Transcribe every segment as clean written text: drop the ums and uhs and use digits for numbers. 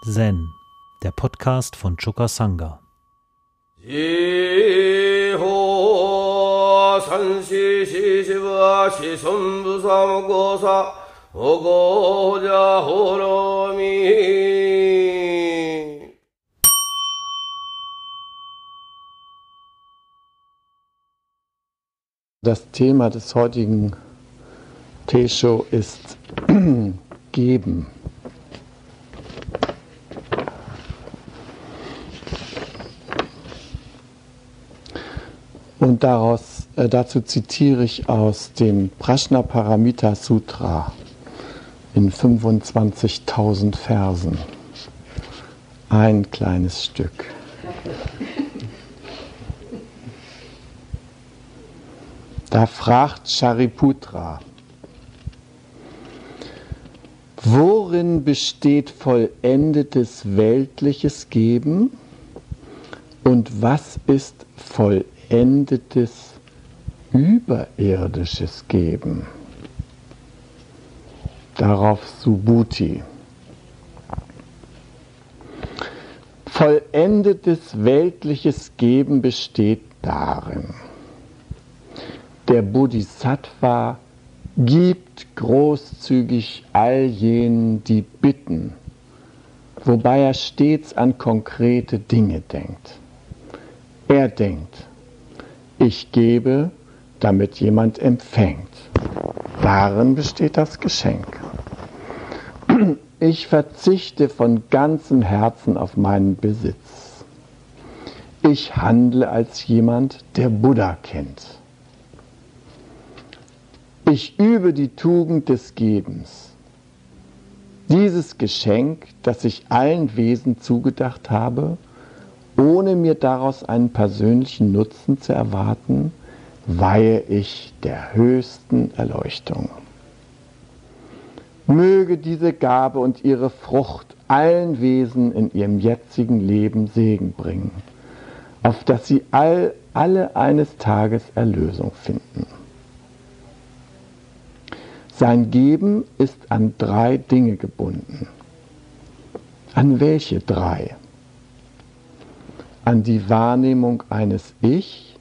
Zen, der Podcast von Choka Sangha. Das Thema des heutigen Teeshow ist Geben. Und dazu zitiere ich aus dem Prajnaparamita Sutra in 25.000 Versen. Ein kleines Stück. Da fragt Shariputra: Worin besteht vollendetes weltliches Geben und was ist vollendetes überirdisches Geben? Darauf Subhuti: Vollendetes weltliches Geben besteht darin: Der Bodhisattva gibt großzügig all jenen, die bitten, wobei er stets an konkrete Dinge denkt. Er denkt: Ich gebe, damit jemand empfängt. Darin besteht das Geschenk. Ich verzichte von ganzem Herzen auf meinen Besitz. Ich handle als jemand, der Buddha kennt. Ich übe die Tugend des Gebens. Dieses Geschenk, das ich allen Wesen zugedacht habe, ohne mir daraus einen persönlichen Nutzen zu erwarten, weihe ich der höchsten Erleuchtung. Möge diese Gabe und ihre Frucht allen Wesen in ihrem jetzigen Leben Segen bringen, auf dass sie alle eines Tages Erlösung finden. Sein Geben ist an drei Dinge gebunden. An welche drei? An die Wahrnehmung eines Ich,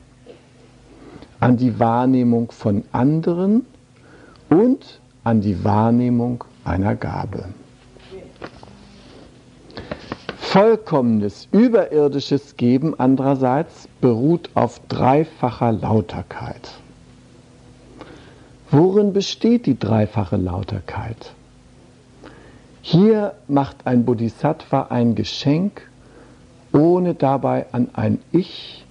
an die Wahrnehmung von anderen und an die Wahrnehmung einer Gabe. Vollkommenes überirdisches Geben andererseits beruht auf dreifacher Lauterkeit. Worin besteht die dreifache Lauterkeit? Hier macht ein Bodhisattva ein Geschenk, ohne dabei an ein Ich,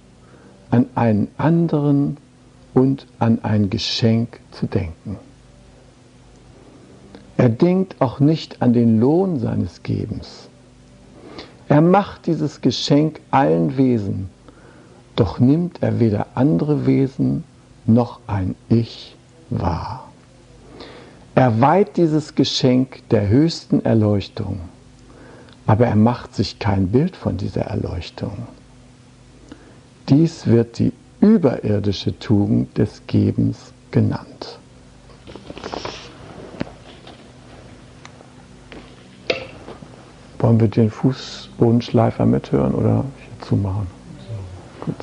an einen anderen und an ein Geschenk zu denken. Er denkt auch nicht an den Lohn seines Gebens. Er macht dieses Geschenk allen Wesen, doch nimmt er weder andere Wesen noch ein Ich wahr. Er weiht dieses Geschenk der höchsten Erleuchtung, aber er macht sich kein Bild von dieser Erleuchtung. Dies wird die überirdische Tugend des Gebens genannt. Wollen wir den Fußbodenschleifer mithören oder hier zumachen? Gut.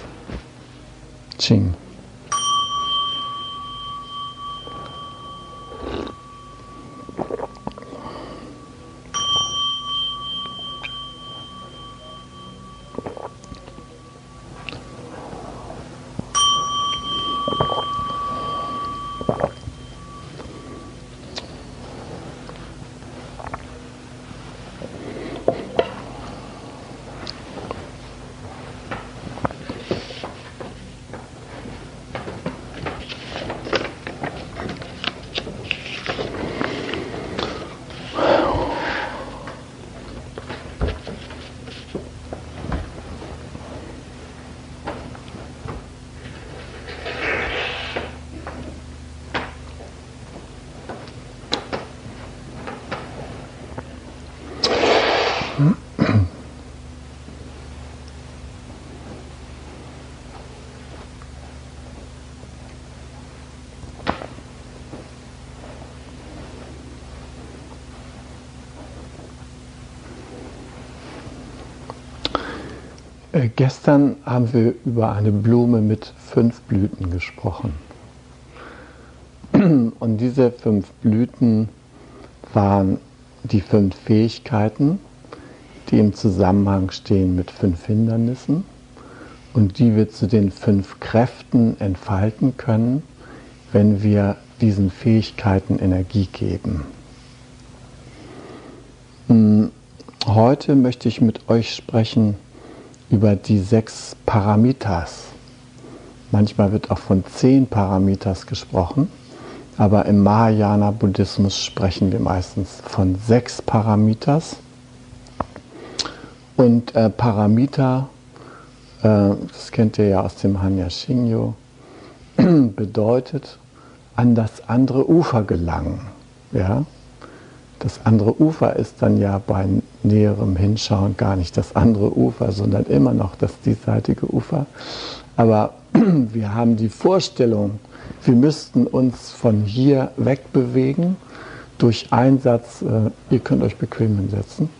Ching. Gestern haben wir über eine Blume mit 5 Blüten gesprochen. Und diese 5 Blüten waren die 5 Fähigkeiten, die im Zusammenhang stehen mit 5 Hindernissen und die wir zu den 5 Kräften entfalten können, wenn wir diesen Fähigkeiten Energie geben. Heute möchte ich mit euch sprechen über die 6 Paramitas. Manchmal wird auch von 10 Paramitas gesprochen, aber im Mahayana-Buddhismus sprechen wir meistens von 6 Paramitas. Und Paramita, das kennt ihr ja aus dem Hanya Shingyo, bedeutet an das andere Ufer gelangen. Ja? Das andere Ufer ist dann ja bei näherem Hinschauen gar nicht das andere Ufer, sondern immer noch das diesseitige Ufer. Aber wir haben die Vorstellung, wir müssten uns von hier wegbewegen durch Einsatz. Ihr könnt euch bequem hinsetzen.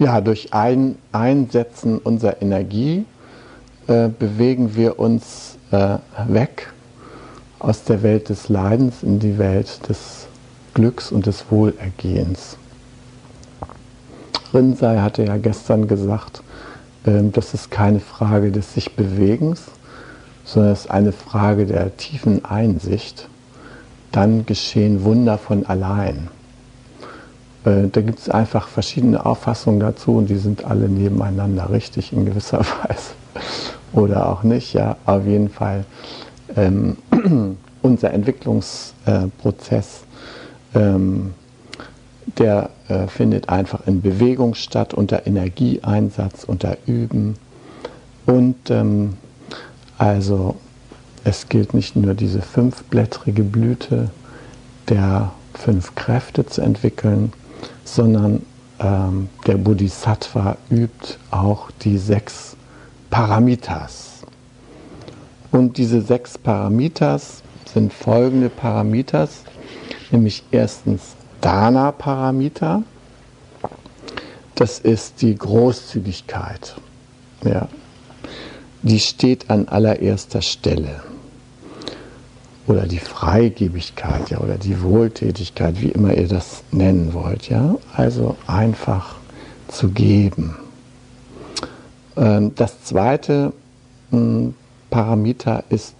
Ja, durch Einsetzen unserer Energie bewegen wir uns weg aus der Welt des Leidens in die Welt des Glücks und des Wohlergehens. Rinzai hatte ja gestern gesagt, das ist keine Frage des Sich-Bewegens, sondern es ist eine Frage der tiefen Einsicht. Dann geschehen Wunder von allein. Da gibt es einfach verschiedene Auffassungen dazu und die sind alle nebeneinander richtig in gewisser Weise. Oder auch nicht, ja. Auf jeden Fall, unser Entwicklungsprozess, der findet einfach in Bewegung statt, unter Energieeinsatz, unter Üben. Und also es gilt nicht nur diese 5-blättrige Blüte der 5 Kräfte zu entwickeln, sondern der Bodhisattva übt auch die 6 Paramitas. Und diese 6 Paramitas sind folgende Paramitas, nämlich erstens Dana-Paramita, das ist die Großzügigkeit. Ja. Die steht an allererster Stelle. Oder die Freigebigkeit, ja, oder die Wohltätigkeit, wie immer ihr das nennen wollt, ja. Also einfach zu geben. Das zweite Paramita ist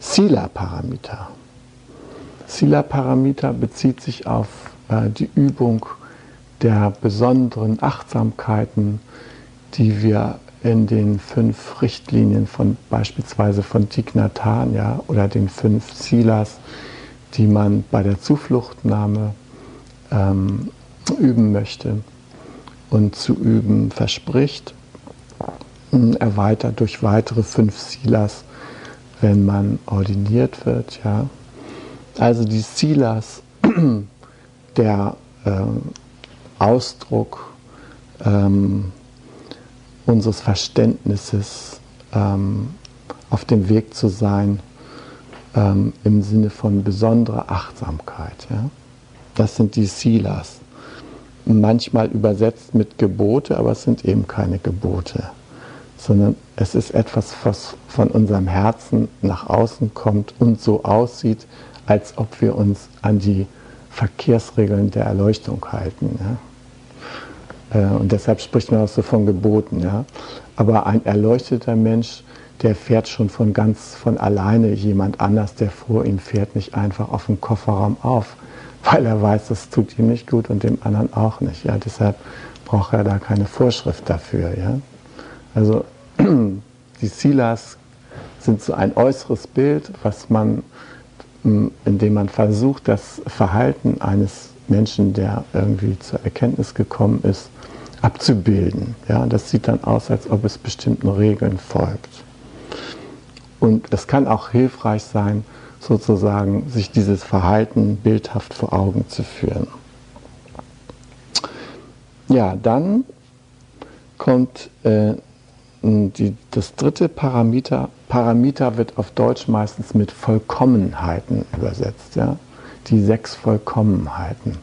Sila Parameter. Sila Parameter bezieht sich auf die Übung der besonderen Achtsamkeiten, die wir in den 5 Richtlinien von beispielsweise von Thich Nhat Hanh, ja, oder den 5 Silas, die man bei der Zufluchtnahme üben möchte und zu üben verspricht, erweitert durch weitere 5 Silas, wenn man ordiniert wird. Ja. Also die Silas, der Ausdruck unseres Verständnisses, auf dem Weg zu sein, im Sinne von besonderer Achtsamkeit. Ja? Das sind die Silas. Manchmal übersetzt mit Gebote, aber es sind eben keine Gebote, sondern es ist etwas, was von unserem Herzen nach außen kommt und so aussieht, als ob wir uns an die Verkehrsregeln der Erleuchtung halten. Ja? Und deshalb spricht man auch so von Geboten. Ja? Aber ein erleuchteter Mensch, der fährt schon von alleine jemand anders, der vor ihm fährt, nicht einfach auf den Kofferraum auf, weil er weiß, das tut ihm nicht gut und dem anderen auch nicht. Ja? Deshalb braucht er da keine Vorschrift dafür. Ja? Also die Silas sind so ein äußeres Bild, was man, indem man versucht, das Verhalten eines Menschen, der irgendwie zur Erkenntnis gekommen ist, abzubilden. Ja, das sieht dann aus, als ob es bestimmten Regeln folgt. Und es kann auch hilfreich sein, sozusagen sich dieses Verhalten bildhaft vor Augen zu führen. Ja, dann kommt das dritte Paramita. Paramita wird auf Deutsch meistens mit Vollkommenheiten übersetzt, ja? Die 6 Vollkommenheiten.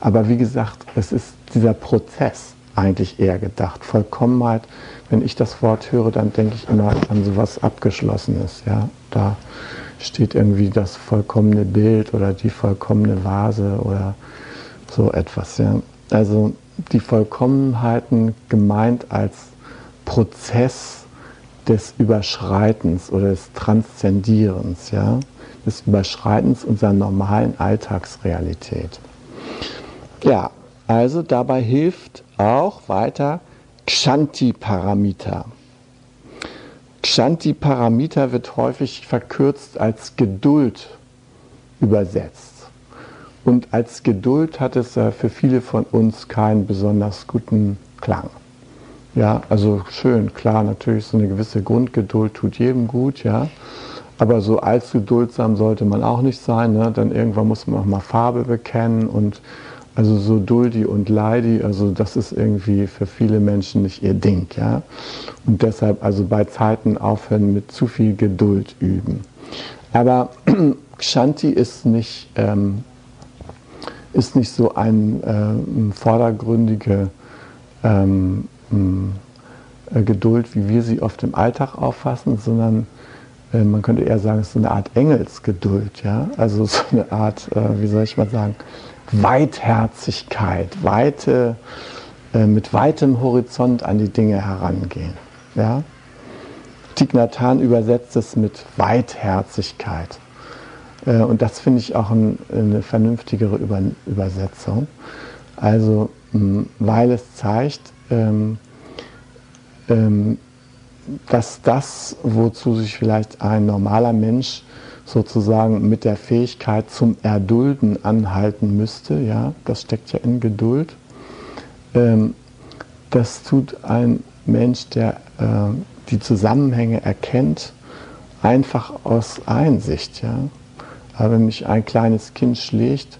Aber wie gesagt, es ist dieser Prozess eigentlich eher gedacht. Vollkommenheit, wenn ich das Wort höre, dann denke ich immer an sowas Abgeschlossenes, ja? Da steht irgendwie das vollkommene Bild oder die vollkommene Vase oder so etwas, ja? Also die Vollkommenheiten gemeint als Prozess des Überschreitens oder des Transzendierens, ja? Des Überschreitens unserer normalen Alltagsrealität. Ja, also dabei hilft auch weiter Kshanti Paramita. Kshanti Paramita wird häufig verkürzt als Geduld übersetzt. Und als Geduld hat es für viele von uns keinen besonders guten Klang. Ja, also schön, klar, natürlich so eine gewisse Grundgeduld tut jedem gut, ja. Aber so allzu duldsam sollte man auch nicht sein, ne? Dann irgendwann muss man auch mal Farbe bekennen und also so duldi und leidi, also das ist irgendwie für viele Menschen nicht ihr Ding, ja. Und deshalb also bei Zeiten aufhören mit zu viel Geduld üben. Aber Kshanti ist nicht so eine vordergründige Geduld, wie wir sie oft im Alltag auffassen, sondern man könnte eher sagen, es ist so eine Art Engelsgeduld, ja? Also so eine Art, wie soll ich mal sagen, Weitherzigkeit, mit weitem Horizont an die Dinge herangehen. Ja? Thich Nhat Hanh übersetzt es mit Weitherzigkeit. Und das finde ich auch eine vernünftigere Übersetzung. Also, weil es zeigt, dass das, wozu sich vielleicht ein normaler Mensch sozusagen mit der Fähigkeit zum Erdulden anhalten müsste, ja, das steckt ja in Geduld, das tut ein Mensch, der die Zusammenhänge erkennt, einfach aus Einsicht, ja. Aber wenn mich ein kleines Kind schlägt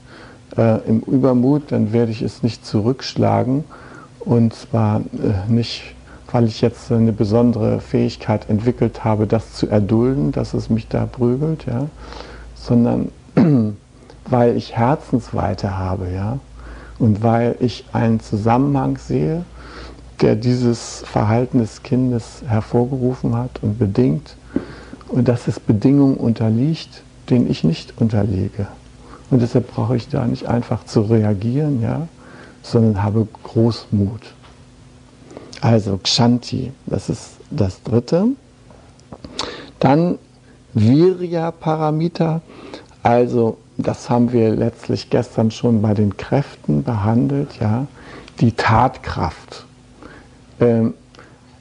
im Übermut, dann werde ich es nicht zurückschlagen. Und zwar nicht, weil ich jetzt eine besondere Fähigkeit entwickelt habe, das zu erdulden, dass es mich da prügelt, ja? Sondern weil ich Herzensweite habe, ja? Und weil ich einen Zusammenhang sehe, der dieses Verhalten des Kindes hervorgerufen hat und bedingt und dass es Bedingungen unterliegt, den ich nicht unterlege. Und deshalb brauche ich da nicht einfach zu reagieren, ja, sondern habe Großmut. Also Kshanti, das ist das dritte. Dann Virya-Paramita, also das haben wir letztlich gestern schon bei den Kräften behandelt, ja, die Tatkraft.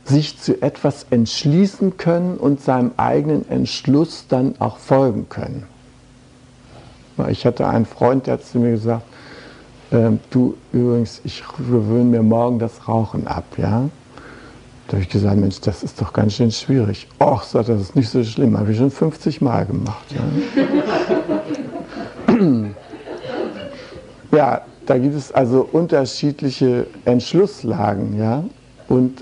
Sich zu etwas entschließen können und seinem eigenen Entschluss dann auch folgen können. Ich hatte einen Freund, der hat zu mir gesagt, du übrigens, ich gewöhne mir morgen das Rauchen ab, ja. Da habe ich gesagt, Mensch, das ist doch ganz schön schwierig. Och, das ist nicht so schlimm, habe ich schon 50 Mal gemacht. Ja, ja, da gibt es also unterschiedliche Entschlusslagen, ja. Und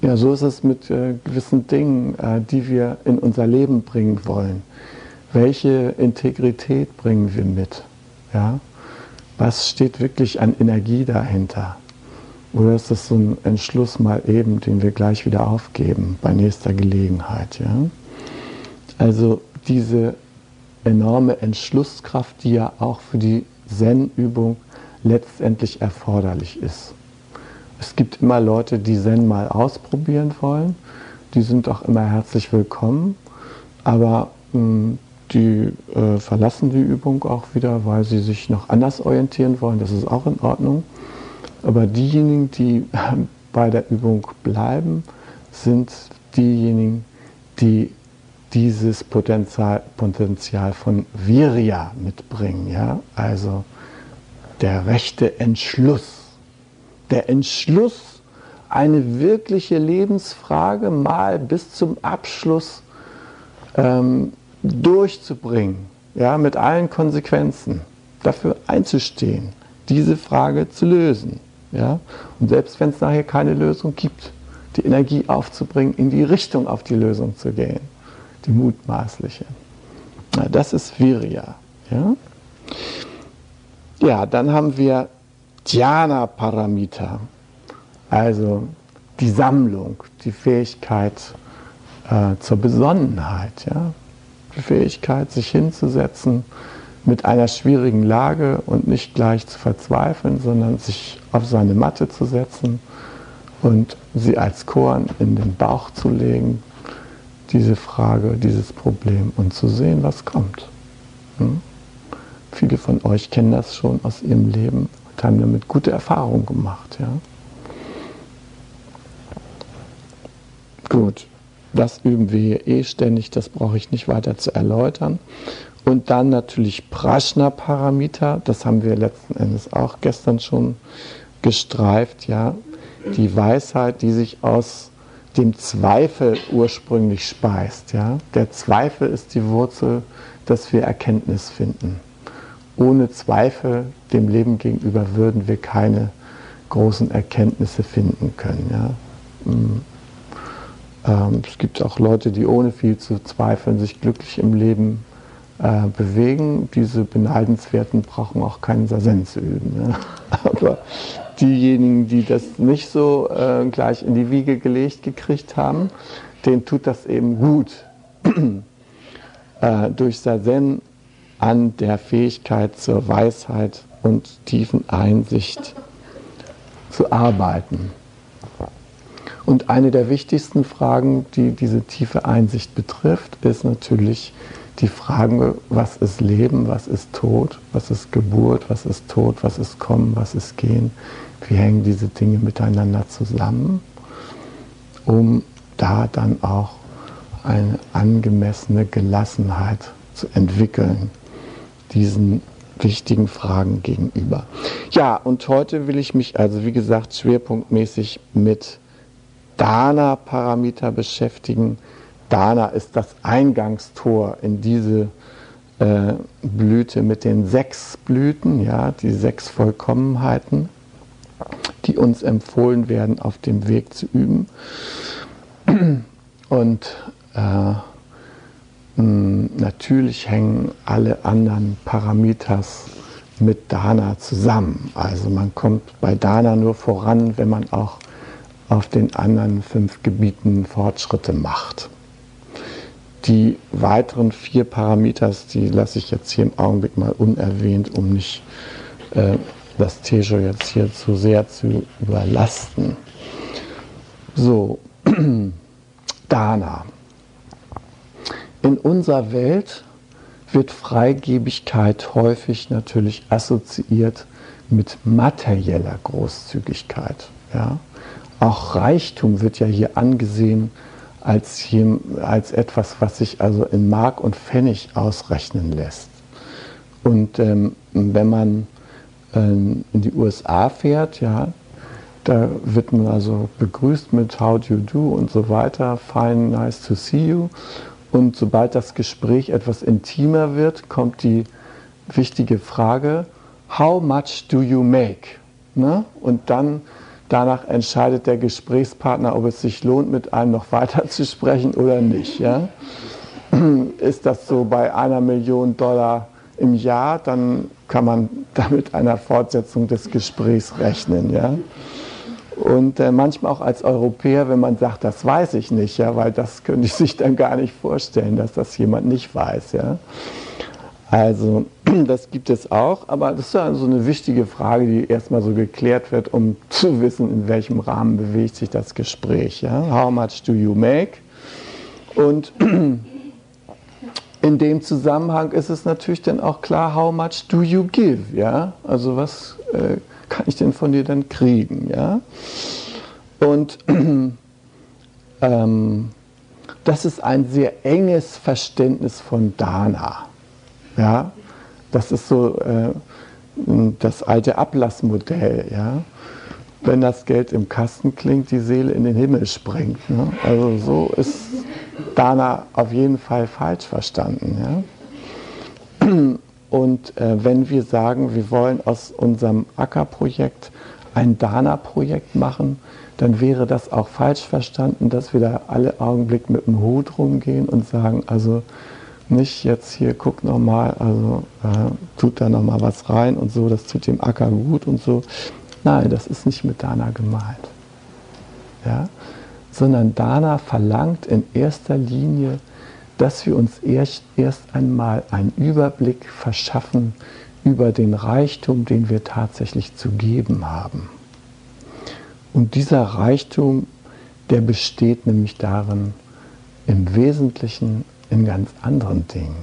ja, so ist es mit gewissen Dingen, die wir in unser Leben bringen wollen. Welche Integrität bringen wir mit? Ja? Was steht wirklich an Energie dahinter? Oder ist das so ein Entschluss mal eben, den wir gleich wieder aufgeben bei nächster Gelegenheit? Ja? Also diese enorme Entschlusskraft, die ja auch für die Zen-Übung letztendlich erforderlich ist. Es gibt immer Leute, die Zen mal ausprobieren wollen, die sind auch immer herzlich willkommen, aber die verlassen die Übung auch wieder, weil sie sich noch anders orientieren wollen, das ist auch in Ordnung. Aber diejenigen, die bei der Übung bleiben, sind diejenigen, die dieses Potenzial von Virya mitbringen, ja, also der rechte Entschluss. Der Entschluss, eine wirkliche Lebensfrage mal bis zum Abschluss durchzubringen, ja, mit allen Konsequenzen, dafür einzustehen, diese Frage zu lösen. Ja? Und selbst wenn es nachher keine Lösung gibt, die Energie aufzubringen, in die Richtung auf die Lösung zu gehen, die mutmaßliche. Na, das ist Virya. Ja? Ja, dann haben wir Dhyana-Paramita, also die Sammlung, die Fähigkeit zur Besonnenheit, ja? Die Fähigkeit, sich hinzusetzen mit einer schwierigen Lage und nicht gleich zu verzweifeln, sondern sich auf seine Matte zu setzen und sie als Korn in den Bauch zu legen, diese Frage, dieses Problem, und zu sehen, was kommt. Hm? Viele von euch kennen das schon aus ihrem Leben und haben damit gute Erfahrungen gemacht. Ja? Gut, das üben wir hier eh ständig, das brauche ich nicht weiter zu erläutern. Und dann natürlich Prajnaparamita, das haben wir letzten Endes auch gestern schon gestreift, ja? Die Weisheit, die sich aus dem Zweifel ursprünglich speist. Ja? Der Zweifel ist die Wurzel, dass wir Erkenntnis finden. Ohne Zweifel dem Leben gegenüber würden wir keine großen Erkenntnisse finden können. Ja? Es gibt auch Leute, die ohne viel zu zweifeln sich glücklich im Leben bewegen. Diese Beneidenswerten brauchen auch keinen Sazen zu üben. Ja? Aber diejenigen, die das nicht so gleich in die Wiege gelegt gekriegt haben, denen tut das eben gut. Durch Sazen an der Fähigkeit zur Weisheit und tiefen Einsicht zu arbeiten. Und eine der wichtigsten Fragen, die diese tiefe Einsicht betrifft, ist natürlich die Frage, was ist Leben, was ist Tod, was ist Geburt, was ist Tod, was ist Kommen, was ist Gehen, wie hängen diese Dinge miteinander zusammen, um da dann auch eine angemessene Gelassenheit zu entwickeln, diesen wichtigen Fragen gegenüber. Ja, und heute will ich mich also, wie gesagt, schwerpunktmäßig mit Dana-Paramita beschäftigen. Dana ist das Eingangstor in diese Blüte mit den 6 Blüten, ja, die 6 Vollkommenheiten, die uns empfohlen werden, auf dem Weg zu üben. Und natürlich hängen alle anderen Paramitas mit Dana zusammen. Also man kommt bei Dana nur voran, wenn man auch auf den anderen 5 Gebieten Fortschritte macht. Die weiteren 4 Paramitas, die lasse ich jetzt hier im Augenblick mal unerwähnt, um nicht das Tejo jetzt hier zu sehr zu überlasten. So, Dana. In unserer Welt wird Freigebigkeit häufig natürlich assoziiert mit materieller Großzügigkeit. Ja? Auch Reichtum wird ja hier angesehen als etwas, was sich also in Mark und Pfennig ausrechnen lässt. Und wenn man in die USA fährt, ja, da wird man also begrüßt mit How do you do und so weiter, fine, nice to see you. Und sobald das Gespräch etwas intimer wird, kommt die wichtige Frage, how much do you make? Ne? Und dann, danach entscheidet der Gesprächspartner, ob es sich lohnt, mit einem noch weiter zu sprechen oder nicht. Ja? Ist das so bei $1 Million im Jahr, dann kann man damit einer Fortsetzung des Gesprächs rechnen. Ja? Und manchmal auch als Europäer, wenn man sagt, das weiß ich nicht, ja, weil das könnte ich sich dann gar nicht vorstellen, dass das jemand nicht weiß. Ja. Also das gibt es auch, aber das ist ja so eine wichtige Frage, die erstmal so geklärt wird, um zu wissen, in welchem Rahmen bewegt sich das Gespräch. Ja. How much do you make? Und in dem Zusammenhang ist es natürlich dann auch klar, how much do you give? Ja. Also was kann ich denn von dir dann kriegen? Ja? Und das ist ein sehr enges Verständnis von Dana. Ja? Das ist so das alte Ablassmodell. Ja? Wenn das Geld im Kasten klingt, die Seele in den Himmel springt. Ne? Also so ist Dana auf jeden Fall falsch verstanden. Ja? Und wenn wir sagen, wir wollen aus unserem Ackerprojekt ein Dana-Projekt machen, dann wäre das auch falsch verstanden, dass wir da alle Augenblick mit dem Hut rumgehen und sagen, also nicht jetzt hier, guck nochmal, also tut da nochmal was rein und so, das tut dem Acker gut und so. Nein, das ist nicht mit Dana gemeint. Ja? Sondern Dana verlangt in erster Linie, dass wir uns erst einmal einen Überblick verschaffen über den Reichtum, den wir tatsächlich zu geben haben. Und dieser Reichtum, der besteht nämlich darin, im Wesentlichen in ganz anderen Dingen.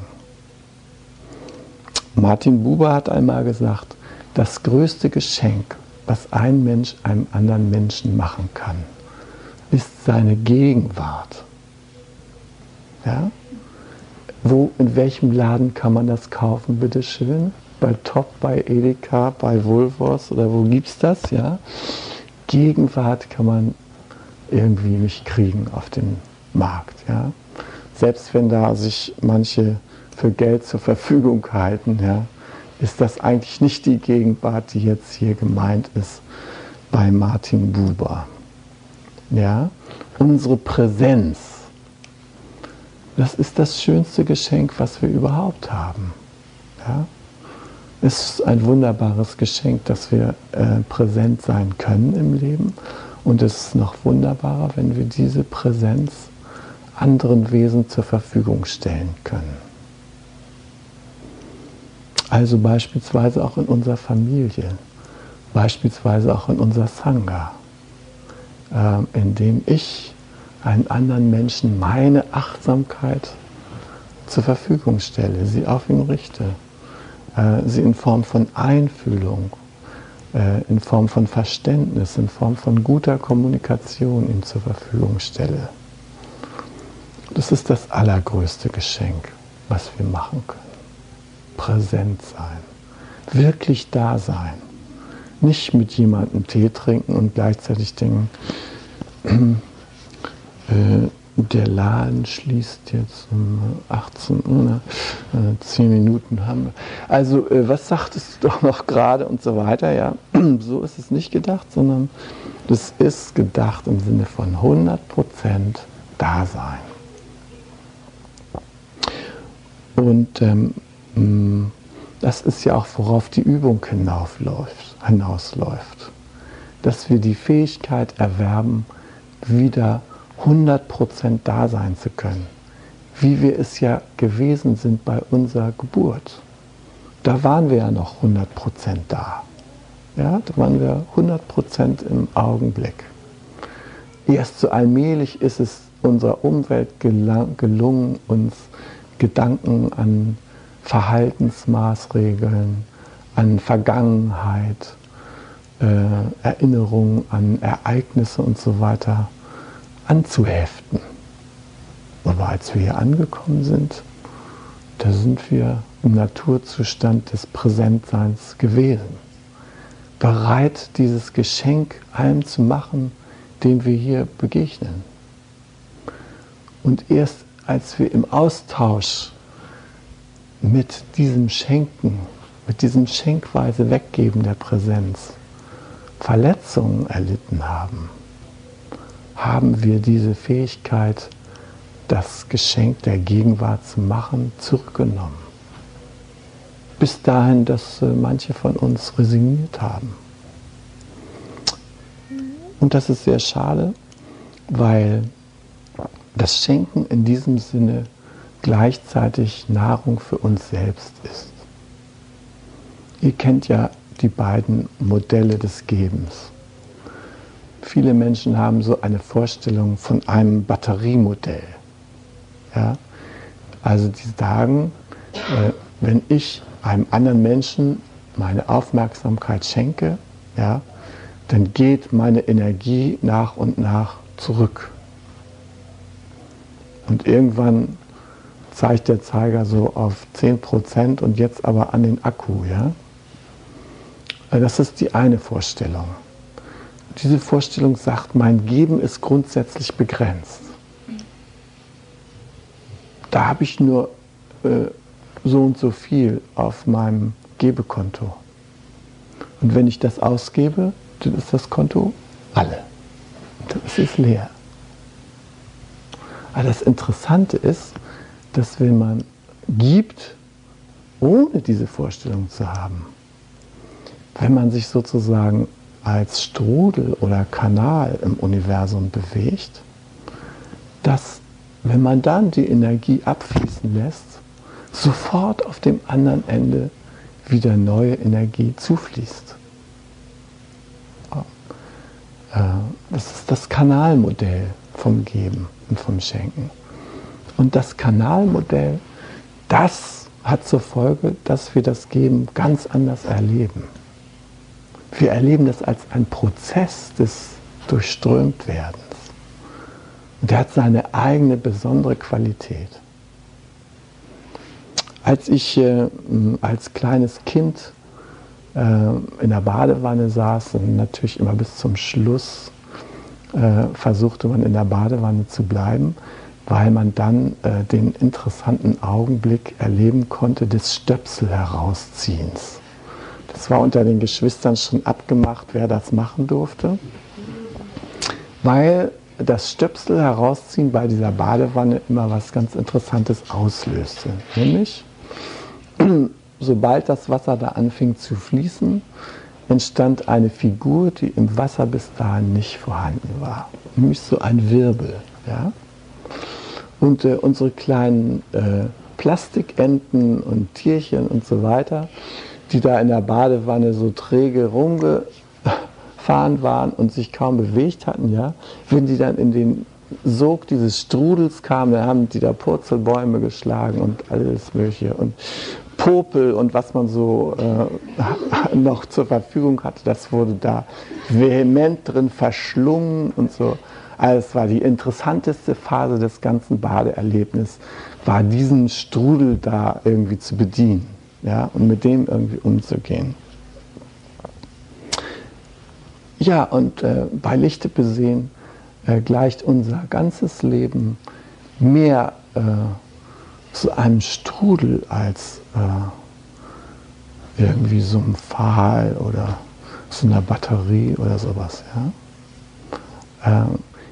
Martin Buber hat einmal gesagt, das größte Geschenk, was ein Mensch einem anderen Menschen machen kann, ist seine Gegenwart. Ja? In welchem Laden kann man das kaufen, bitteschön? Bei Top, bei Edeka, bei Woolworths oder wo gibt's das? Ja? Gegenwart kann man irgendwie nicht kriegen auf dem Markt. Ja? Selbst wenn da sich manche für Geld zur Verfügung halten, ja, ist das eigentlich nicht die Gegenwart, die jetzt hier gemeint ist bei Martin Buber. Ja? Unsere Präsenz, das ist das schönste Geschenk, was wir überhaupt haben. Ja? Es ist ein wunderbares Geschenk, dass wir präsent sein können im Leben. Und es ist noch wunderbarer, wenn wir diese Präsenz anderen Wesen zur Verfügung stellen können. Also beispielsweise auch in unserer Familie, beispielsweise auch in unserer Sangha, indem ich einem anderen Menschen meine Achtsamkeit zur Verfügung stelle, sie auf ihn richte, sie in Form von Einfühlung, in Form von Verständnis, in Form von guter Kommunikation ihm zur Verfügung stelle. Das ist das allergrößte Geschenk, was wir machen können. Präsent sein, wirklich da sein. Nicht mit jemandem Tee trinken und gleichzeitig denken, der Laden schließt jetzt um 18 Uhr, ne? 10 Minuten haben wir. Also was sagtest du doch noch gerade und so weiter. Ja, so ist es nicht gedacht, sondern das ist gedacht im Sinne von 100% Dasein. Und das ist ja auch, worauf die Übung hinausläuft. Dass wir die Fähigkeit erwerben, wieder 100% da sein zu können. Wie wir es ja gewesen sind bei unserer Geburt. Da waren wir ja noch 100% da. Ja, da waren wir 100% im Augenblick. Erst so allmählich ist es unserer Umwelt gelungen, uns Gedanken an Verhaltensmaßregeln, an Vergangenheit, Erinnerungen an Ereignisse und so weiter anzuheften. Aber als wir hier angekommen sind, da sind wir im Naturzustand des Präsentseins gewesen. Bereit, dieses Geschenk allem zu machen, dem wir hier begegnen. Und erst als wir im Austausch mit diesem Schenken, mit diesem schenkweise Weggeben der Präsenz Verletzungen erlitten haben, haben wir diese Fähigkeit, das Geschenk der Gegenwart zu machen, zurückgenommen. Bis dahin, dass manche von uns resigniert haben. Und das ist sehr schade, weil das Schenken in diesem Sinne gleichzeitig Nahrung für uns selbst ist. Ihr kennt ja die beiden Modelle des Gebens. Viele Menschen haben so eine Vorstellung von einem Batteriemodell. Ja? Also die sagen, wenn ich einem anderen Menschen meine Aufmerksamkeit schenke, ja, dann geht meine Energie nach und nach zurück. Und irgendwann zeigt der Zeiger so auf 10% und jetzt aber an den Akku. Ja? Das ist die eine Vorstellung. Diese Vorstellung sagt, mein Geben ist grundsätzlich begrenzt. Da habe ich nur so und so viel auf meinem Gebekonto. Und wenn ich das ausgebe, dann ist das Konto alle. Dann ist es leer. Aber das Interessante ist, dass wenn man gibt, ohne diese Vorstellung zu haben, wenn man sich sozusagen als Strudel oder Kanal im Universum bewegt, dass, wenn man dann die Energie abfließen lässt, sofort auf dem anderen Ende wieder neue Energie zufließt. Das ist das Kanalmodell vom Geben und vom Schenken. Und das Kanalmodell, das hat zur Folge, dass wir das Geben ganz anders erleben. Wir erleben das als einen Prozess des Durchströmtwerdens. Und der hat seine eigene besondere Qualität. Als ich als kleines Kind in der Badewanne saß und natürlich immer bis zum Schluss versuchte man in der Badewanne zu bleiben, weil man dann den interessanten Augenblick erleben konnte des Stöpsel-Herausziehens. Das war unter den Geschwistern schon abgemacht, wer das machen durfte, weil das Stöpsel herausziehen bei dieser Badewanne immer was ganz Interessantes auslöste. Nämlich, sobald das Wasser da anfing zu fließen, entstand eine Figur, die im Wasser bis dahin nicht vorhanden war. Nämlich so ein Wirbel. Ja? Und unsere kleinen Plastikenten und Tierchen und so weiter, die da in der Badewanne so träge rumgefahren waren und sich kaum bewegt hatten, ja, wenn die dann in den Sog dieses Strudels kamen, dann haben die da Purzelbäume geschlagen und alles Mögliche und Popel und was man so noch zur Verfügung hatte, das wurde da vehement drin verschlungen und so. Also es war die interessanteste Phase des ganzen Badeerlebnisses, war diesen Strudel da irgendwie zu bedienen. Ja, und mit dem irgendwie umzugehen. Ja, und bei Lichte besehen gleicht unser ganzes Leben mehr zu einem Strudel als irgendwie so einem Pfahl oder so einer Batterie oder sowas. Ja?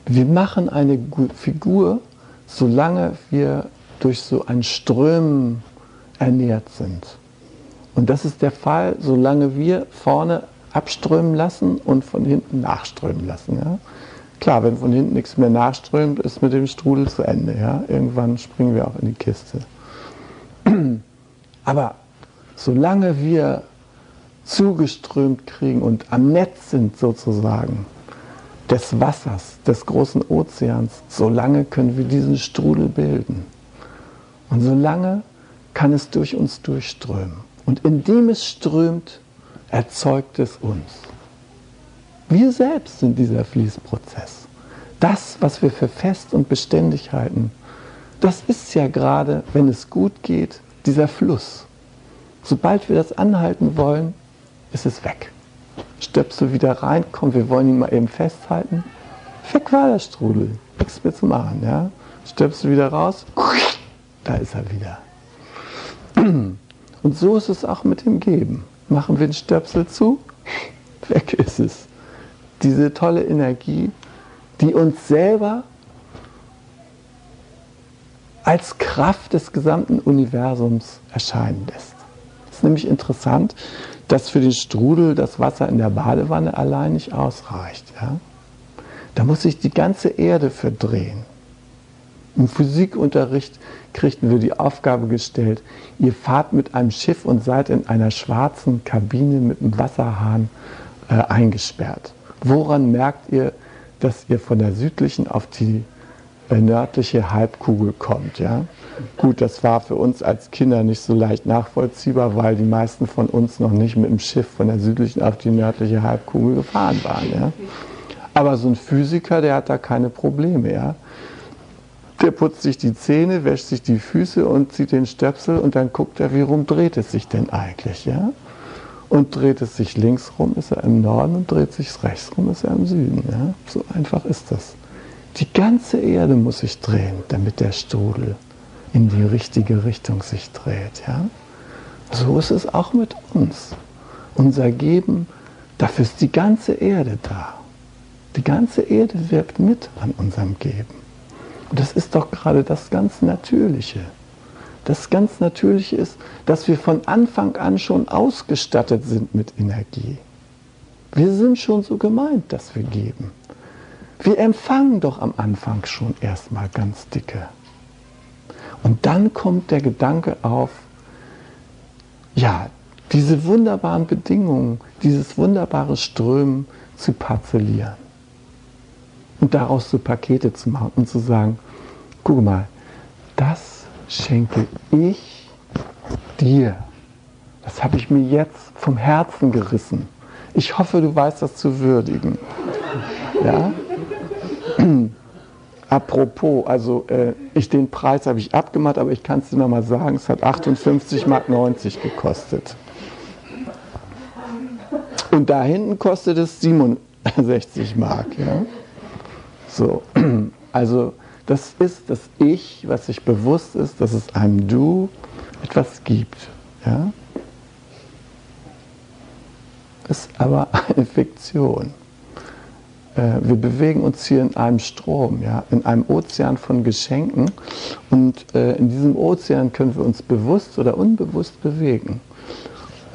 Wir machen eine Figur, solange wir durch so ein Strömen ernährt sind. Und das ist der Fall, solange wir vorne abströmen lassen und von hinten nachströmen lassen. Ja? Klar, wenn von hinten nichts mehr nachströmt, ist mit dem Strudel zu Ende. Ja? Irgendwann springen wir auch in die Kiste. Aber solange wir zugeströmt kriegen und am Netz sind sozusagen des Wassers, des großen Ozeans, solange können wir diesen Strudel bilden. Und solange kann es durch uns durchströmen. Und indem es strömt, erzeugt es uns. Wir selbst sind dieser Fließprozess. Das, was wir für fest und beständig halten, das ist ja gerade, wenn es gut geht, dieser Fluss. Sobald wir das anhalten wollen, ist es weg. Stöpsel wieder rein, komm, wir wollen ihn mal eben festhalten. Weg war der Strudel, nichts mehr zu machen. Ja? Stöpsel wieder raus, da ist er wieder. Und so ist es auch mit dem Geben. Machen wir den Stöpsel zu, weg ist es. Diese tolle Energie, die uns selber als Kraft des gesamten Universums erscheinen lässt. Es ist nämlich interessant, dass für den Strudel das Wasser in der Badewanne allein nicht ausreicht. Ja? Da muss sich die ganze Erde für drehen. Im Physikunterricht kriegten wir die Aufgabe gestellt, ihr fahrt mit einem Schiff und seid in einer schwarzen Kabine mit einem Wasserhahn eingesperrt. Woran merkt ihr, dass ihr von der südlichen auf die nördliche Halbkugel kommt? Ja? Gut, das war für uns als Kinder nicht so leicht nachvollziehbar, weil die meisten von uns noch nicht mit dem Schiff von der südlichen auf die nördliche Halbkugel gefahren waren. Ja? Aber so ein Physiker, der hat da keine Probleme. Ja? Der putzt sich die Zähne, wäscht sich die Füße und zieht den Stöpsel und dann guckt er, wie rum dreht es sich denn eigentlich, ja? Und dreht es sich links rum, ist er im Norden und dreht sich rechts rum, ist er im Süden, ja? So einfach ist das. Die ganze Erde muss sich drehen, damit der Strudel in die richtige Richtung sich dreht, ja? So ist es auch mit uns. Unser Geben, Dafür ist die ganze Erde da. Die ganze Erde wirkt mit an unserem Geben. Und das ist doch gerade das ganz Natürliche. Das ganz Natürliche ist, dass wir von Anfang an schon ausgestattet sind mit Energie. Wir sind schon so gemeint, dass wir geben. Wir empfangen doch am Anfang schon erstmal ganz dicke. Und dann kommt der Gedanke auf, ja, diese wunderbaren Bedingungen, dieses wunderbare Strömen zu parzellieren. Und daraus so Pakete zu machen und zu sagen, guck mal, das schenke ich dir. Das habe ich mir jetzt vom Herzen gerissen. Ich hoffe, du weißt das zu würdigen. Ja? Apropos, also den Preis habe ich abgemacht, aber ich kann es dir nochmal sagen, es hat 58,90 Mark gekostet. Und da hinten kostet es 67 Mark. Ja? So, also das ist das Ich, was sich bewusst ist, dass es einem Du etwas gibt. Ja? Ist aber eine Fiktion. Wir bewegen uns hier in einem Strom, ja? In einem Ozean von Geschenken. Und in diesem Ozean können wir uns bewusst oder unbewusst bewegen.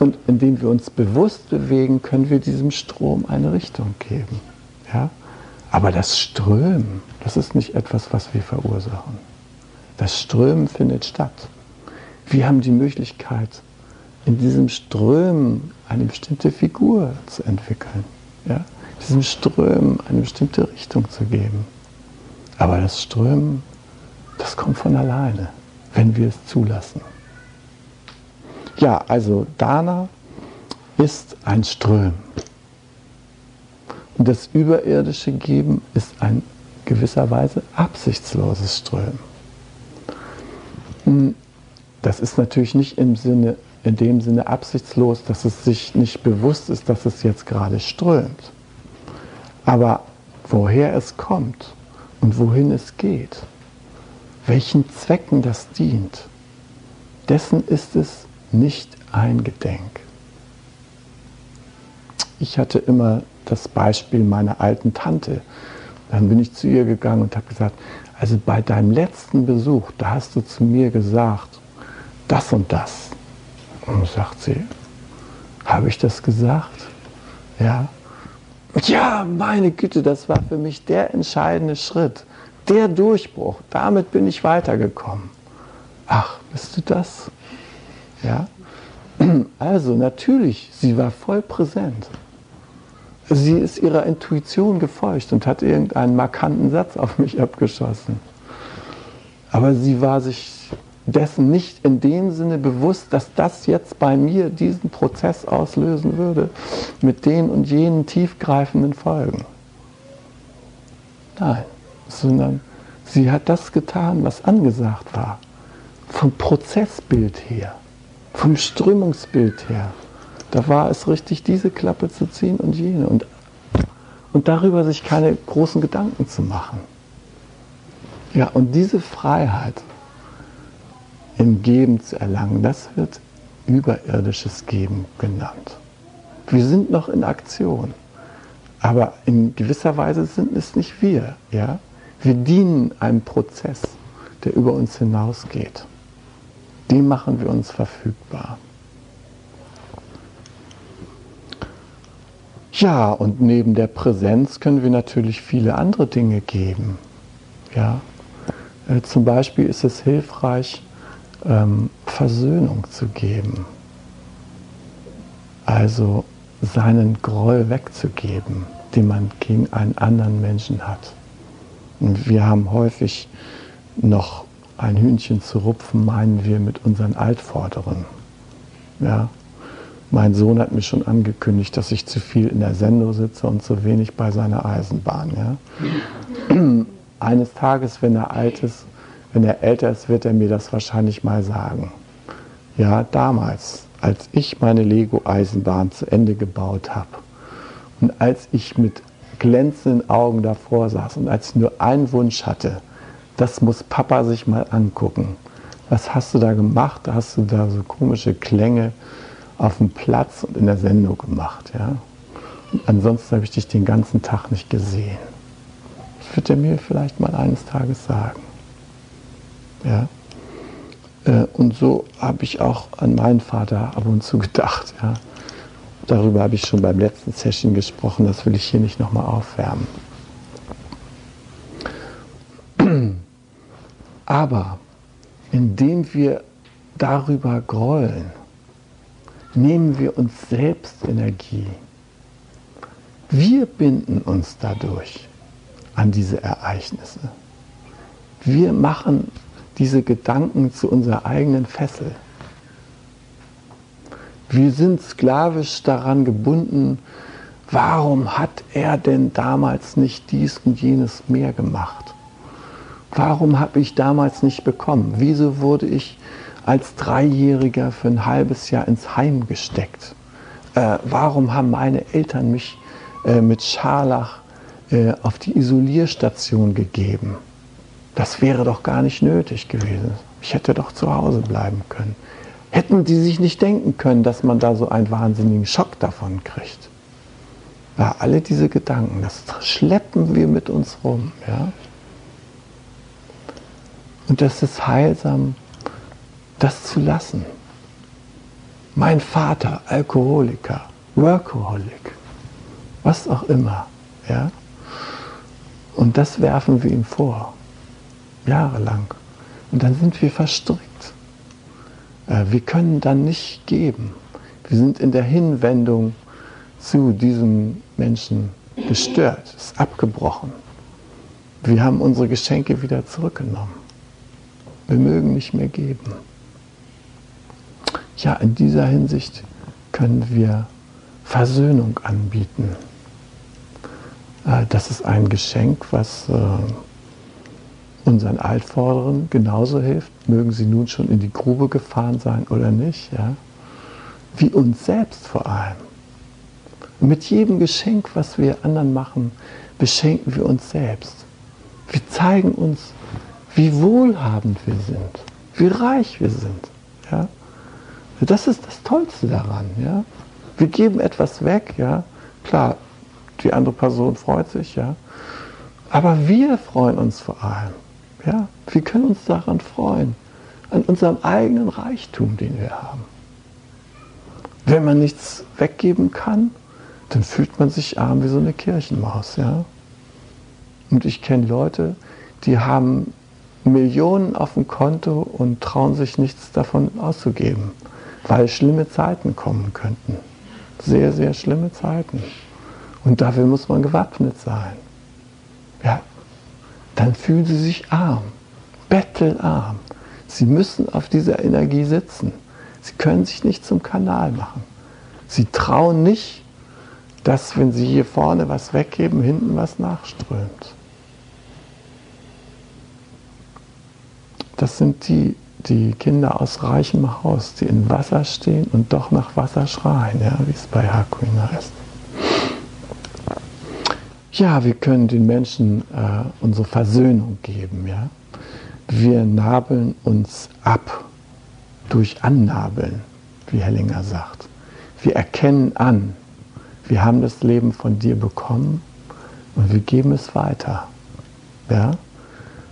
Und indem wir uns bewusst bewegen, können wir diesem Strom eine Richtung geben. Ja? Aber das Strömen, das ist nicht etwas, was wir verursachen. Das Strömen findet statt. Wir haben die Möglichkeit, in diesem Strömen eine bestimmte Figur zu entwickeln. Ja? Diesem Strömen eine bestimmte Richtung zu geben. Aber das Strömen, das kommt von alleine, wenn wir es zulassen. Ja, also Dana ist ein Strömen. Und das überirdische Geben ist ein gewisserweise absichtsloses Strömen. Das ist natürlich nicht in dem Sinne absichtslos, dass es sich nicht bewusst ist, dass es jetzt gerade strömt. Aber woher es kommt und wohin es geht, welchen Zwecken das dient, dessen ist es nicht ein Gedenk. Ich hatte immer das Beispiel meiner alten Tante. Dann bin ich zu ihr gegangen und habe gesagt, also bei deinem letzten Besuch, da hast du zu mir gesagt, das und das. Und sagt sie, habe ich das gesagt? Ja. Ja, meine Güte, das war für mich der entscheidende Schritt, der Durchbruch. Damit bin ich weitergekommen. Ach, bist du das? Ja. Also natürlich, sie war voll präsent. Sie ist ihrer Intuition gefolgt und hat irgendeinen markanten Satz auf mich abgeschossen. Aber sie war sich dessen nicht in dem Sinne bewusst, dass das jetzt bei mir diesen Prozess auslösen würde, mit den und jenen tiefgreifenden Folgen. Nein, sondern sie hat das getan, was angesagt war. Vom Prozessbild her, vom Strömungsbild her. Da war es richtig, diese Klappe zu ziehen und jene. Und darüber sich keine großen Gedanken zu machen. Ja, und diese Freiheit im Geben zu erlangen, das wird überirdisches Geben genannt. Wir sind noch in Aktion, aber in gewisser Weise sind es nicht wir. Ja? Wir dienen einem Prozess, der über uns hinausgeht. Den machen wir uns verfügbar. Ja, und neben der Präsenz können wir natürlich viele andere Dinge geben. Ja? Zum Beispiel ist es hilfreich, Versöhnung zu geben, also seinen Groll wegzugeben, den man gegen einen anderen Menschen hat. Und wir haben häufig noch ein Hühnchen zu rupfen, meinen wir, mit unseren Altvorderen. Ja? Mein Sohn hat mir schon angekündigt, dass ich zu viel in der Sendung sitze und zu wenig bei seiner Eisenbahn. Ja? Eines Tages, wenn er älter ist, wird er mir das wahrscheinlich mal sagen. Ja, damals, als ich meine Lego-Eisenbahn zu Ende gebaut habe und als ich mit glänzenden Augen davor saß und als ich nur einen Wunsch hatte, das muss Papa sich mal angucken. Was hast du da gemacht? Da hast du da so komische Klänge auf dem Platz und in der Sendung gemacht. Ja? Ansonsten habe ich dich den ganzen Tag nicht gesehen. Das wird er mir vielleicht mal eines Tages sagen. Ja? Und so habe ich auch an meinen Vater ab und zu gedacht. Ja? Darüber habe ich schon beim letzten Session gesprochen, das will ich hier nicht nochmal aufwärmen. Aber indem wir darüber grollen, nehmen wir uns selbst Energie. Wir binden uns dadurch an diese Ereignisse. Wir machen diese Gedanken zu unserer eigenen Fessel. Wir sind sklavisch daran gebunden, warum hat er denn damals nicht dies und jenes mehr gemacht? Warum habe ich damals nicht bekommen? Wieso wurde ich als Dreijähriger für ein halbes Jahr ins Heim gesteckt? Warum haben meine Eltern mich mit Scharlach auf die Isolierstation gegeben? Das wäre doch gar nicht nötig gewesen. Ich hätte doch zu Hause bleiben können. Hätten die sich nicht denken können, dass man da so einen wahnsinnigen Schock davon kriegt? Ja, alle diese Gedanken, das schleppen wir mit uns rum. Ja? Und das ist heilsam, das zu lassen. Mein Vater, Alkoholiker, Workaholic, was auch immer. Ja? Und das werfen wir ihm vor, jahrelang. Und dann sind wir verstrickt. Wir können dann nicht geben. Wir sind in der Hinwendung zu diesem Menschen gestört, ist abgebrochen. Wir haben unsere Geschenke wieder zurückgenommen. Wir mögen nicht mehr geben. Ja, in dieser Hinsicht können wir Versöhnung anbieten. Das ist ein Geschenk, was unseren Altvorderen genauso hilft, mögen sie nun schon in die Grube gefahren sein oder nicht, ja? Wie uns selbst vor allem. Und mit jedem Geschenk, was wir anderen machen, beschenken wir uns selbst. Wir zeigen uns, wie wohlhabend wir sind, wie reich wir sind. Ja? Das ist das Tollste daran. Ja? Wir geben etwas weg, ja? Klar, die andere Person freut sich, ja? Aber wir freuen uns vor allem. Ja? Wir können uns daran freuen, an unserem eigenen Reichtum, den wir haben. Wenn man nichts weggeben kann, dann fühlt man sich arm wie so eine Kirchenmaus. Ja? Und ich kenne Leute, die haben Millionen auf dem Konto und trauen sich nichts davon auszugeben, weil schlimme Zeiten kommen könnten. Sehr, sehr schlimme Zeiten. Und dafür muss man gewappnet sein. Ja, dann fühlen sie sich arm, bettelarm. Sie müssen auf dieser Energie sitzen. Sie können sich nicht zum Kanal machen. Sie trauen nicht, dass, wenn sie hier vorne was weggeben, hinten was nachströmt. Das sind die Kinder aus reichem Haus, die in Wasser stehen und doch nach Wasser schreien, ja, wie es bei Hakuin heißt. Ja, wir können den Menschen unsere Versöhnung geben. Ja? Wir nabeln uns ab durch Annabeln, wie Hellinger sagt. Wir erkennen an, wir haben das Leben von dir bekommen und wir geben es weiter. Ja?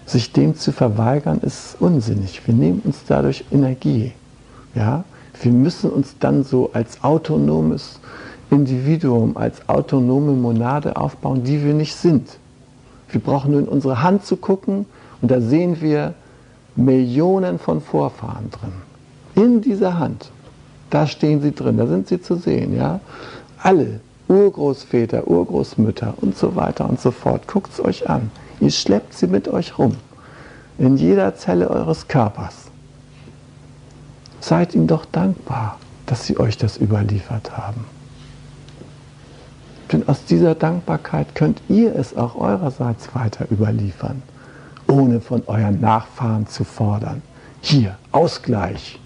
Sich dem zu verweigern, ist unsinnig. Wir nehmen uns dadurch Energie. Ja? Wir müssen uns dann so als autonomes Individuum, als autonome Monade aufbauen, die wir nicht sind. Wir brauchen nur in unsere Hand zu gucken und da sehen wir Millionen von Vorfahren drin. In dieser Hand. Da stehen sie drin, da sind sie zu sehen. Ja? Alle Urgroßväter, Urgroßmütter und so weiter und so fort. Guckt es euch an. Ihr schleppt sie mit euch rum, in jeder Zelle eures Körpers. Seid ihm doch dankbar, dass sie euch das überliefert haben. Denn aus dieser Dankbarkeit könnt ihr es auch eurerseits weiter überliefern, ohne von euren Nachfahren zu fordern. Hier, Ausgleich.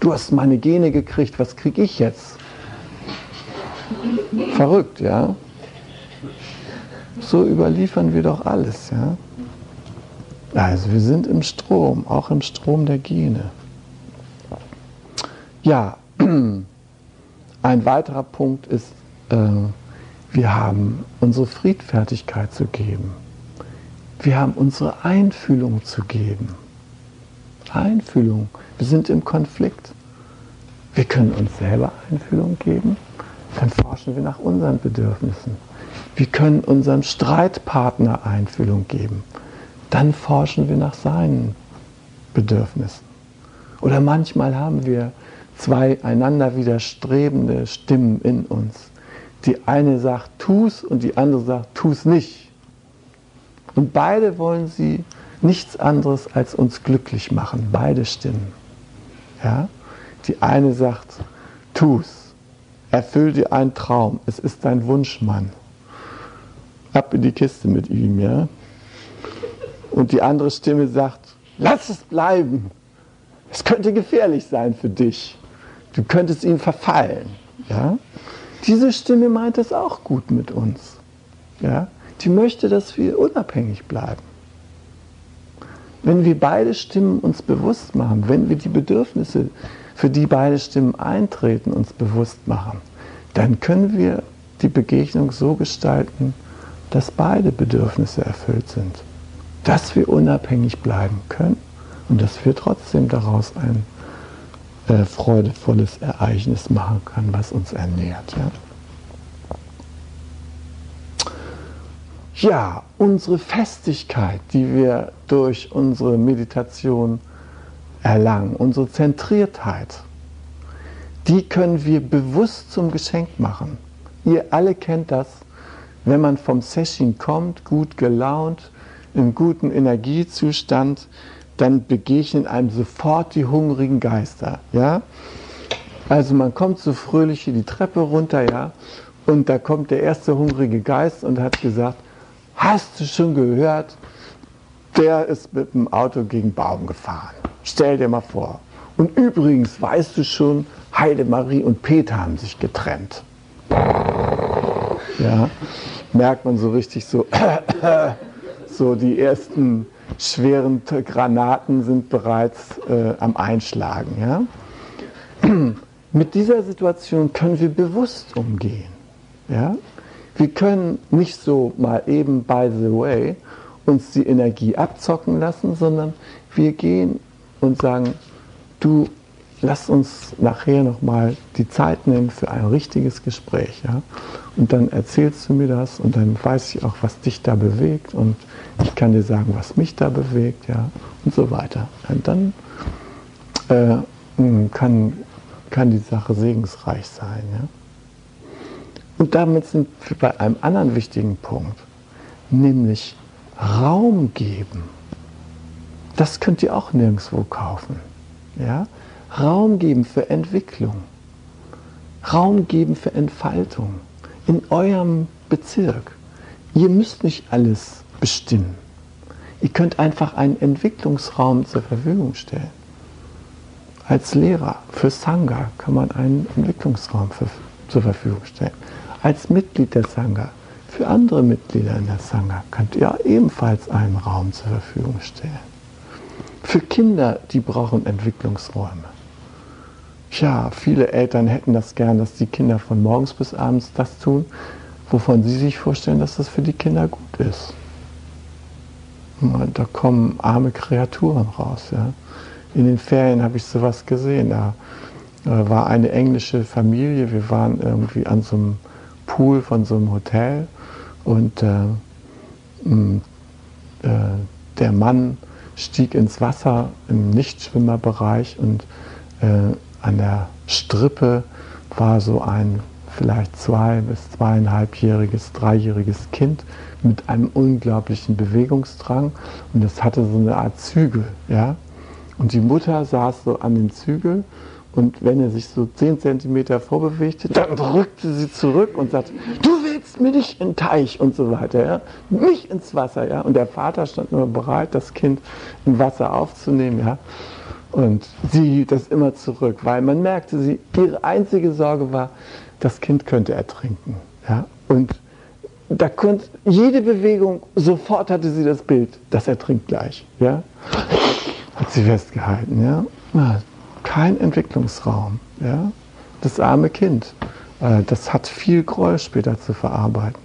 Du hast meine Gene gekriegt, was kriege ich jetzt? Verrückt, ja? So überliefern wir doch alles, ja? Also wir sind im Strom, auch im Strom der Gene. Ja, ein weiterer Punkt ist, Wir haben unsere Friedfertigkeit zu geben. Wir haben unsere Einfühlung zu geben. Einfühlung. Wir sind im Konflikt. Wir können uns selber Einfühlung geben. Dann forschen wir nach unseren Bedürfnissen. Wir können unserem Streitpartner Einfühlung geben. Dann forschen wir nach seinen Bedürfnissen. Oder manchmal haben wir zwei einander widerstrebende Stimmen in uns. Die eine sagt, tu's, und die andere sagt, tu's nicht. Und beide wollen sie nichts anderes als uns glücklich machen. Beide Stimmen. Ja? Die eine sagt, tu's, erfüll dir einen Traum, es ist dein Wunschmann. Ab in die Kiste mit ihm, ja? Und die andere Stimme sagt, lass es bleiben. Es könnte gefährlich sein für dich. Du könntest ihm verfallen. Ja? Diese Stimme meint es auch gut mit uns. Ja? Die möchte, dass wir unabhängig bleiben. Wenn wir beide Stimmen uns bewusst machen, wenn wir die Bedürfnisse, für die beide Stimmen eintreten, uns bewusst machen, dann können wir die Begegnung so gestalten, dass beide Bedürfnisse erfüllt sind. Dass wir unabhängig bleiben können. Und dass wir trotzdem daraus ein freudevolles Ereignis machen können, was uns ernährt. Ja, unsere Festigkeit, die wir durch unsere Meditation erlangen, unsere Zentriertheit, die können wir bewusst zum Geschenk machen. Ihr alle kennt das, wenn man vom Session kommt, gut gelaunt, im guten Energiezustand, dann begegnen einem sofort die hungrigen Geister. Ja? Also man kommt so fröhlich hier die Treppe runter, ja? Und da kommt der erste hungrige Geist und hat gesagt, hast du schon gehört, der ist mit dem Auto gegen den Baum gefahren. Stell dir mal vor. Und übrigens, weißt du schon, Heidemarie und Peter haben sich getrennt. Ja? Merkt man so richtig so, so die ersten schweren Granaten sind bereits am Einschlagen. Ja? Mit dieser Situation können wir bewusst umgehen. Ja? Wir können nicht so mal eben, by the way, uns die Energie abzocken lassen, sondern wir gehen und sagen, du, lass uns nachher nochmal die Zeit nehmen für ein richtiges Gespräch. Ja? Und dann erzählst du mir das und dann weiß ich auch, was dich da bewegt und ich kann dir sagen, was mich da bewegt, ja, und so weiter. Und dann kann die Sache segensreich sein. Ja? Und damit sind wir bei einem anderen wichtigen Punkt, nämlich Raum geben. Das könnt ihr auch nirgendwo kaufen. Ja? Raum geben für Entwicklung. Raum geben für Entfaltung. In eurem Bezirk. Ihr müsst nicht alles bestimmen. Ihr könnt einfach einen Entwicklungsraum zur Verfügung stellen. Als Lehrer für Sangha kann man einen Entwicklungsraum zur Verfügung stellen. Als Mitglied der Sangha, für andere Mitglieder in der Sangha, könnt ihr ebenfalls einen Raum zur Verfügung stellen. Für Kinder, die brauchen Entwicklungsräume. Tja, viele Eltern hätten das gern, dass die Kinder von morgens bis abends das tun, wovon sie sich vorstellen, dass das für die Kinder gut ist. Und da kommen arme Kreaturen raus. Ja. In den Ferien habe ich sowas gesehen. Da war eine englische Familie, wir waren irgendwie an so einem Pool von so einem Hotel und der Mann stieg ins Wasser im Nichtschwimmerbereich und an der Strippe war so ein vielleicht 2- bis 2,5-jähriges, 3-jähriges Kind mit einem unglaublichen Bewegungsdrang und das hatte so eine Art Zügel. Ja? Und die Mutter saß so an dem Zügel und wenn er sich so 10 cm vorbewegte, dann drückte sie zurück und sagte, du willst mir nicht in den Teich und so weiter, ja? Nicht ins Wasser. Ja? Und der Vater stand nur bereit, das Kind im Wasser aufzunehmen. Ja? Und sie hielt das immer zurück, weil man merkte, ihre einzige Sorge war, das Kind könnte ertrinken. Ja? Und da konnte jede Bewegung, sofort hatte sie das Bild, das ertrinkt gleich. Ja? Hat sie festgehalten. Ja? Kein Entwicklungsraum. Ja? Das arme Kind. Das hat viel Groll später zu verarbeiten,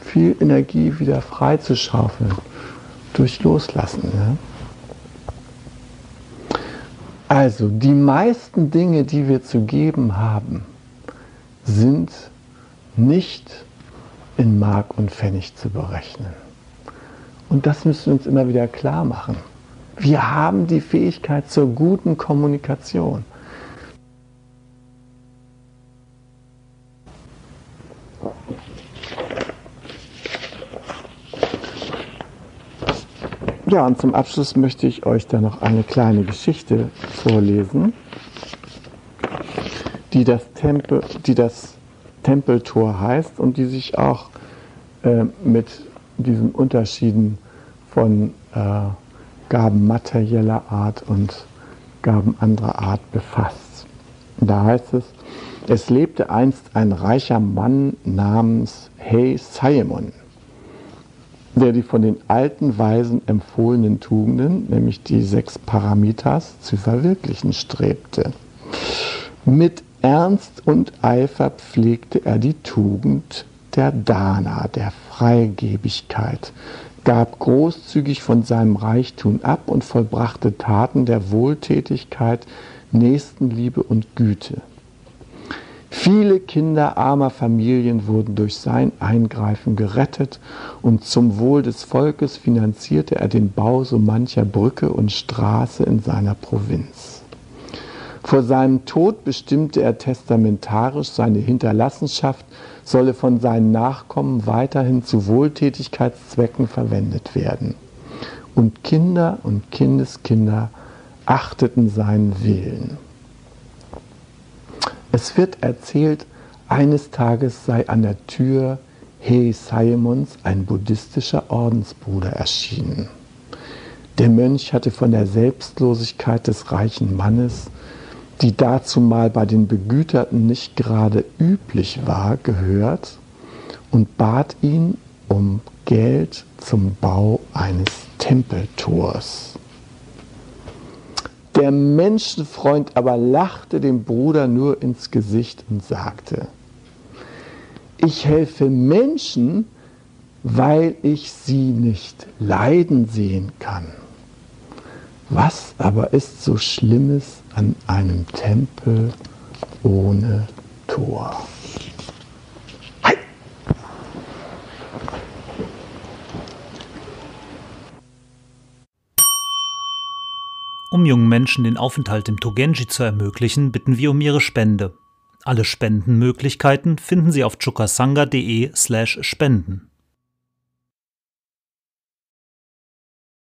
viel Energie wieder freizuschaufeln, durch Loslassen. Ne? Also, die meisten Dinge, die wir zu geben haben, sind nicht in Mark und Pfennig zu berechnen. Und das müssen wir uns immer wieder klar machen. Wir haben die Fähigkeit zur guten Kommunikation. Ja, und zum Abschluss möchte ich euch da noch eine kleine Geschichte vorlesen, die das Tempeltor heißt und die sich auch mit diesen Unterschieden von Gaben materieller Art und Gaben anderer Art befasst. Da heißt es: Es lebte einst ein reicher Mann namens Hei Saiemund, der die von den alten Weisen empfohlenen Tugenden, nämlich die 6 Paramitas, zu verwirklichen strebte. Mit Ernst und Eifer pflegte er die Tugend der Dana, der Freigebigkeit, gab großzügig von seinem Reichtum ab und vollbrachte Taten der Wohltätigkeit, Nächstenliebe und Güte. Viele Kinder armer Familien wurden durch sein Eingreifen gerettet und zum Wohl des Volkes finanzierte er den Bau so mancher Brücke und Straße in seiner Provinz. Vor seinem Tod bestimmte er testamentarisch, seine Hinterlassenschaft solle von seinen Nachkommen weiterhin zu Wohltätigkeitszwecken verwendet werden. Und Kinder und Kindeskinder achteten seinen Willen. Es wird erzählt, eines Tages sei an der Tür Hei Saiemunds ein buddhistischer Ordensbruder erschienen. Der Mönch hatte von der Selbstlosigkeit des reichen Mannes, die dazumal bei den Begüterten nicht gerade üblich war, gehört und bat ihn um Geld zum Bau eines Tempeltors. Der Menschenfreund aber lachte dem Bruder nur ins Gesicht und sagte: Ich helfe Menschen, weil ich sie nicht leiden sehen kann. Was aber ist so Schlimmes an einem Tempel ohne Tor? Hi. Um jungen Menschen den Aufenthalt im ToGenji zu ermöglichen, bitten wir um ihre Spende. Alle Spendenmöglichkeiten finden Sie auf chokasanga.de/spenden.